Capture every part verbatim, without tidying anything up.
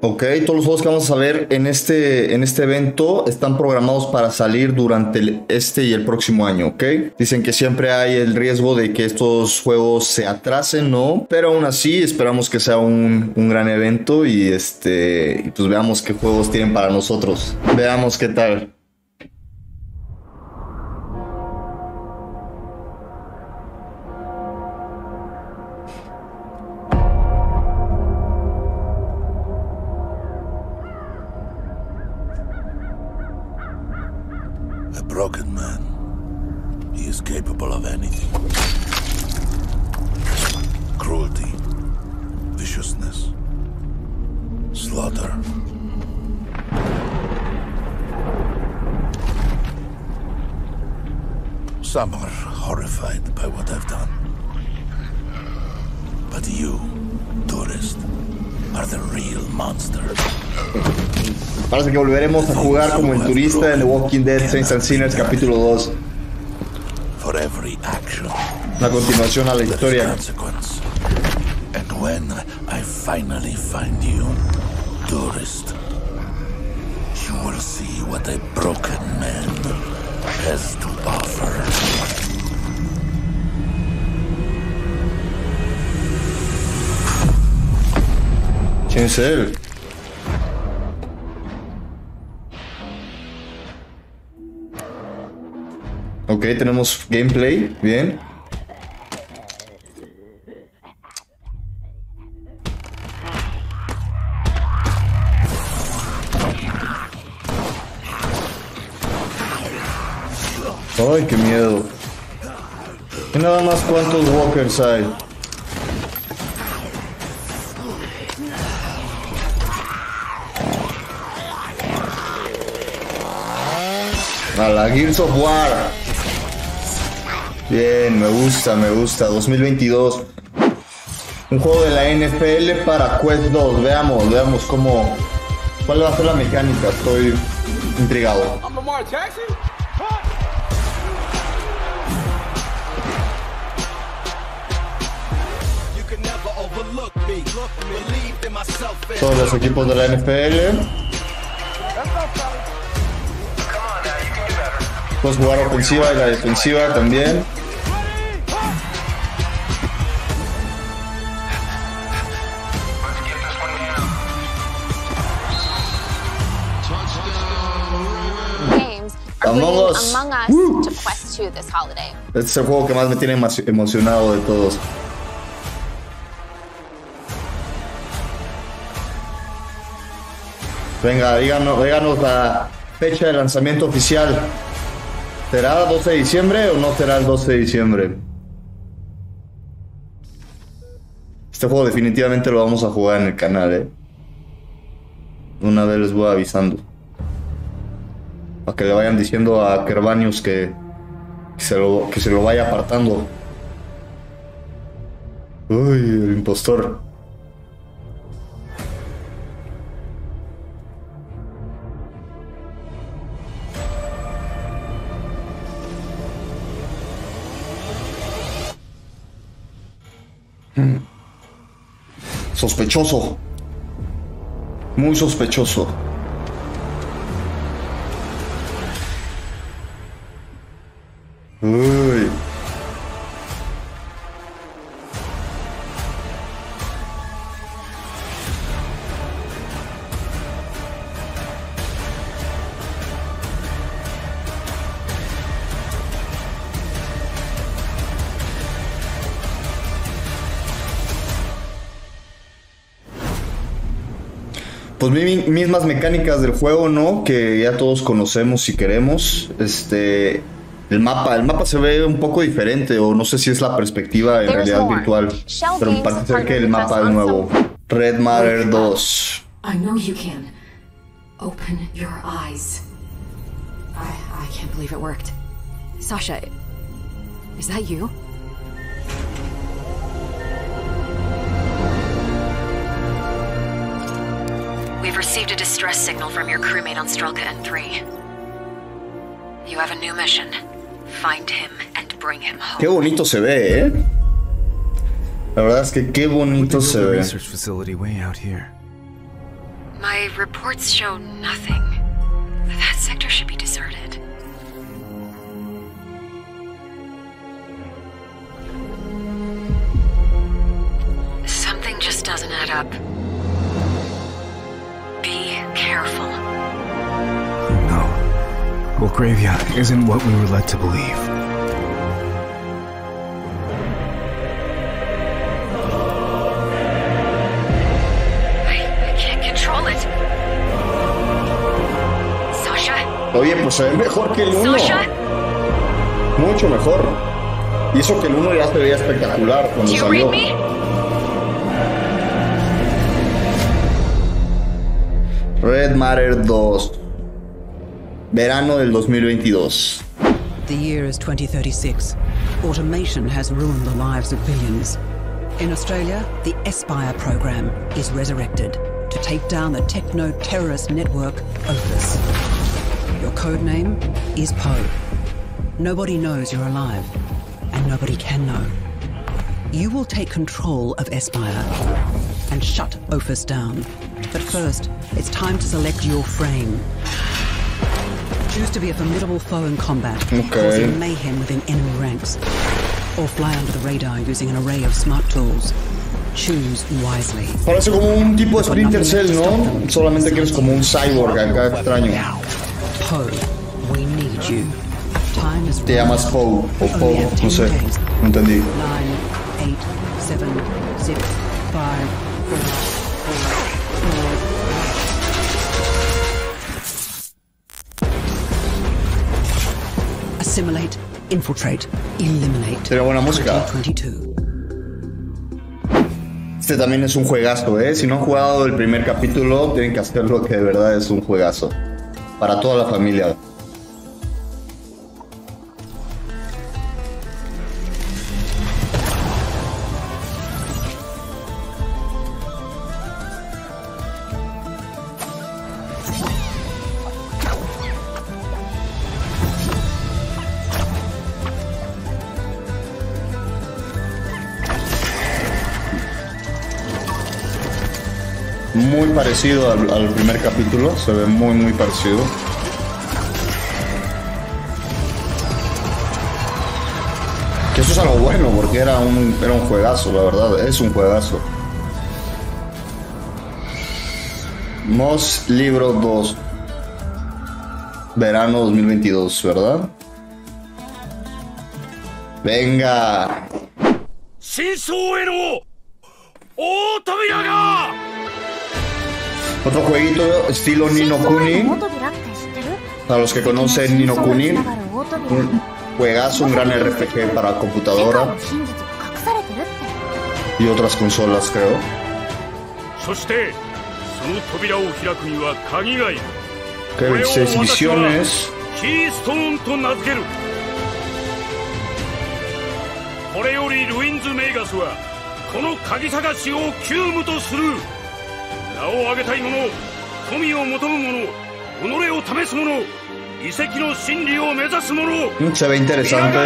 Ok, todos los juegos que vamos a ver en este, en este evento están programados para salir durante el, este y el próximo año, ¿ok? Dicen que siempre hay el riesgo de que estos juegos se atrasen, ¿no? Pero aún así esperamos que sea un, un gran evento y este, pues veamos qué juegos tienen para nosotros. Veamos qué tal. Broken man. He is capable of anything. Cruelty, viciousness, slaughter. Some are horrified by what I've done. But you, tourist, are the real monster. Parece que volveremos a jugar como el turista en The Walking Dead Saints and Sinners capítulo dos. La continuación a la historia. And when I finally find you, tourist, you will see what a broken man has to offer. ¿Quién es él? Ok, tenemos gameplay, bien. Ay, qué miedo. Y nada más cuántos walkers hay. A la Girls of Wire. Bien, me gusta, me gusta. dos mil veintidós. Un juego de la N F L para Quest dos. Veamos, veamos cómo. ¿Cuál va a ser la mecánica? Estoy intrigado. Todos los equipos de la N F L. Puedes jugar ofensiva y la defensiva también. Among Us. Uh. Este es el juego que más me tiene emocionado de todos. Venga, díganos, díganos la fecha de lanzamiento oficial. ¿Será el doce de diciembre o no será el doce de diciembre? Este juego definitivamente lo vamos a jugar en el canal, eh. Una vez les voy avisando. Para que le vayan diciendo a Kervanius que, que, se, lo, que se lo vaya apartando. Uy, el impostor. Sospechoso. Muy sospechoso. Uy. Pues mismas mecánicas del juego, ¿no? Que ya todos conocemos y queremos. Este, el mapa, el mapa se ve un poco diferente, o no sé si es la perspectiva en realidad virtual, pero parece ser que el mapa es nuevo. Red Matter dos. I know you can. Open your eyes. I, I can't believe it worked. Sasha, is that you? We've received a distress signal from your crewmate on Strelka N three. You have a new mission. Find him and bring him home. Qué bonito se ve, eh. La verdad es que qué bonito se ve. Research facility way out here. My reports show nothing. That sector should be deserted. Something just doesn't add up. Be careful. No. Walgravia isn't what we were led to believe. Oye, pues se ve mejor que el uno. Mucho mejor. Y eso que el uno ya se veía espectacular cuando salió. Red Matter dos. Verano del dos mil veintidós. The year is twenty thirty-six. Automation has ruined the lives of billions. In Australia, the Esphire program is resurrected to take down the techno-terrorist network O F S. Your code name is Poe. Nobody knows you're alive, and nobody can know. You will take control of Esphire and shut O F S down. But first, it's time to select your frame. Choose to be a formidable foe in combat, okay. Causing mayhem within enemy ranks, or fly under the radar using an array of smart tools. Choose wisely. Parece como un tipo de Splinter Cell, ¿no? Solamente que eres como un cyborg acá extraño. Poe, we need you. Time is Te llamas Poe o Poe, no sé, no entendí. nine, eight, seven, six, five, four, four, four. Assimilate, infiltrate, eliminate. Sería buena música. Este también es un juegazo, ¿eh? Si no han jugado el primer capítulo, tienen que hacerlo, que de verdad es un juegazo. Para toda la familia. Muy parecido al, al primer capítulo, se ve muy muy parecido. Que eso es algo bueno, porque era un, era un juegazo, la verdad, es un juegazo. Moss Libro dos. Verano dos mil veintidós, ¿verdad? Venga. ¡Shinso su Ootomira! Otro jueguito estilo Nino Kuni. Para los que conocen Nino Kuni, un juegazo, un gran R P G para computadora y otras consolas, creo. Que seis misiones. Se ve interesante.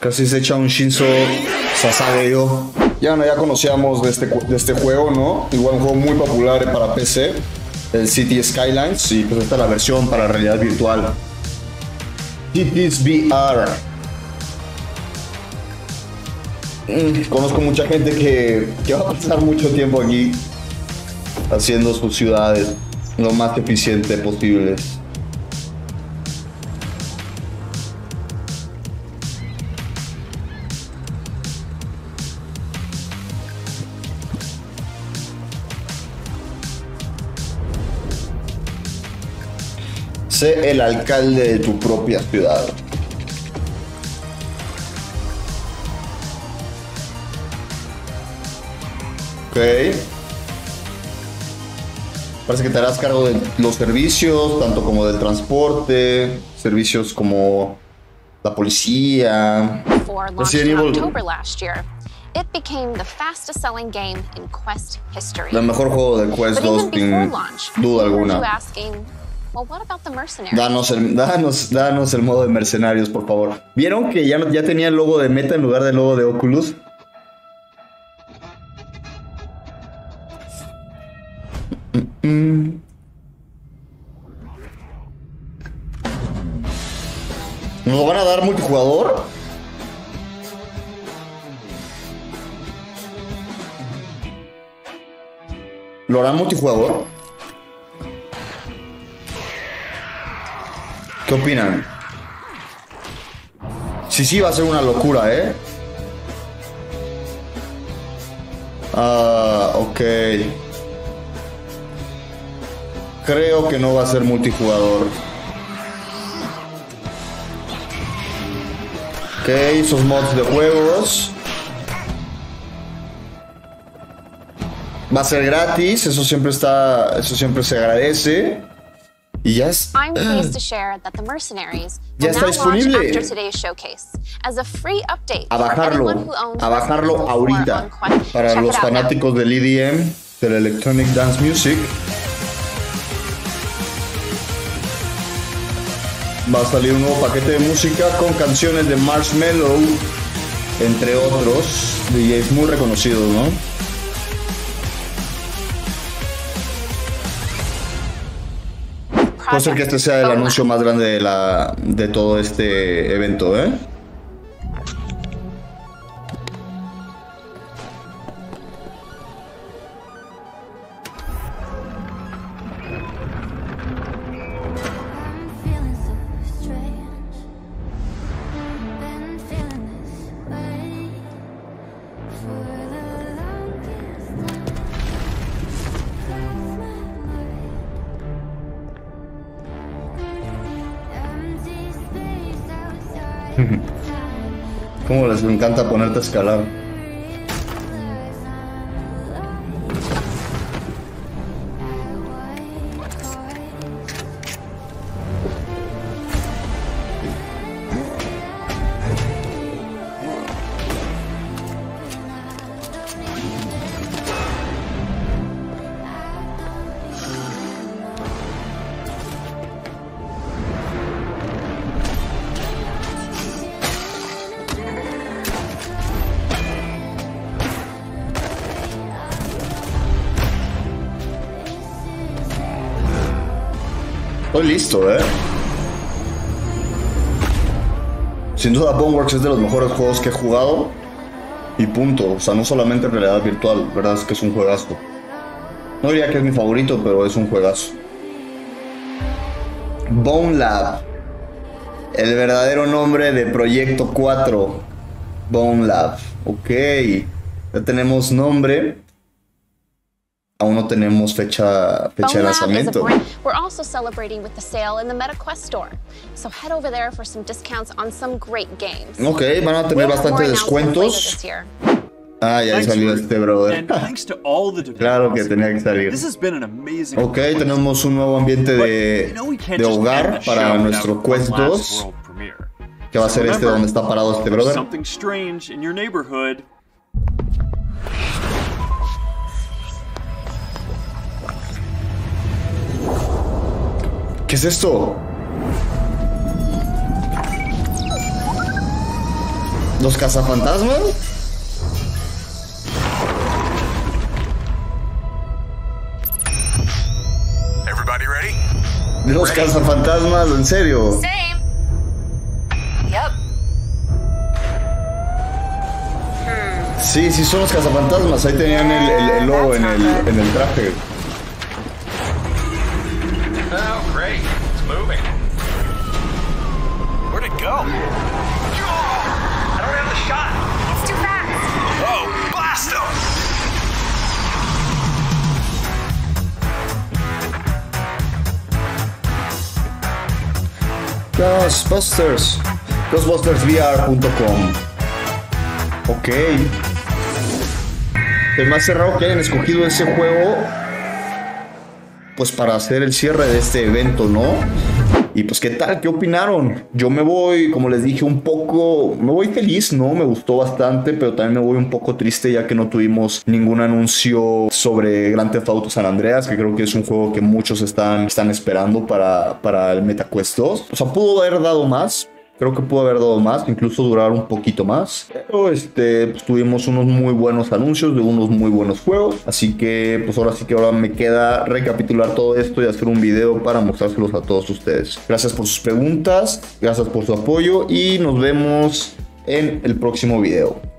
Casi se echa un Shinso Sasageyo. Ya, ya conocíamos de este, de este juego, ¿no? Igual un juego muy popular para P C, el Cities Skylines, y pues esta es la versión para realidad virtual. Cities V R. Conozco mucha gente que, que va a pasar mucho tiempo aquí haciendo sus ciudades lo más eficiente posible. Sé el alcalde de tu propia ciudad. Ok. Parece que te harás cargo de los servicios, tanto como del transporte, servicios como la policía. El mejor juego de Quest dos, sin duda alguna. Well, what about the mercenaries? Danos el, danos, danos el modo de mercenarios, por favor. ¿Vieron que ya, ya tenía el logo de Meta en lugar del logo de Oculus? Mm-mm. ¿Nos van a dar multijugador? ¿Lo harán multijugador? ¿Qué opinan? Sí, sí, va a ser una locura, ¿eh? Ah, ok. Creo que no va a ser multijugador. Ok, sus mods de juegos. Va a ser gratis, eso siempre está, eso siempre se agradece. Y ya es. I'm pleased to share that the mercenaries ya está disponible. After today's showcase, as a free update a bajarlo, a bajarlo ahorita para los fanáticos del E D M, del Electronic Dance Music. Va a salir un nuevo paquete de música con canciones de Marshmello, entre otros D Js muy reconocidos, ¿no? Puede ser que este sea el anuncio más grande de, la, de todo este evento, ¿eh? Como les encanta ponerte a escalar. Estoy listo, eh. Sin duda, Boneworks es de los mejores juegos que he jugado. Y punto. O sea, no solamente en realidad virtual. La verdad es que es un juegazo. No diría que es mi favorito, pero es un juegazo. Bonelab. El verdadero nombre de Proyecto cuatro. Bonelab. Ok. Ya tenemos nombre. Aún no tenemos fecha, fecha de lanzamiento. We're also celebrating with the sale in the Meta Quest store. So head over there for some discounts on some great games. Okay, van a tener bastantes descuentos. Ah, ya salió este brother. Claro que tenía que salir. Okay, tenemos un nuevo ambiente de, de hogar para nuestro Quest dos. Que va a ser este donde está parado este brother. ¿Qué es esto? ¿Los cazafantasmas? Everybody ready? Los cazafantasmas, en serio. Same. Yep. Hmm. Sí, sí son los cazafantasmas. Ahí tenían el, el, el logo en el, en el traje. Go. I don't have the shot. It's too fast. Whoa, blast him. Ghostbusters. Ghostbusters V R punto com. Ok. El más cerrado que hayan escogido ese juego, pues para hacer el cierre de este evento, ¿no? Y pues, ¿qué tal? ¿Qué opinaron? Yo me voy, como les dije, un poco... Me voy feliz, ¿no? Me gustó bastante, pero también me voy un poco triste ya que no tuvimos ningún anuncio sobre Grand Theft Auto San Andreas, que creo que es un juego que muchos están, están esperando para, para el Meta Quest dos. O sea, pudo haber dado más. Creo que pudo haber dado más, incluso durar un poquito más. Pero este, pues tuvimos unos muy buenos anuncios de unos muy buenos juegos. Así que pues ahora sí que ahora me queda recapitular todo esto y hacer un video para mostrárselos a todos ustedes. Gracias por sus preguntas, gracias por su apoyo y nos vemos en el próximo video.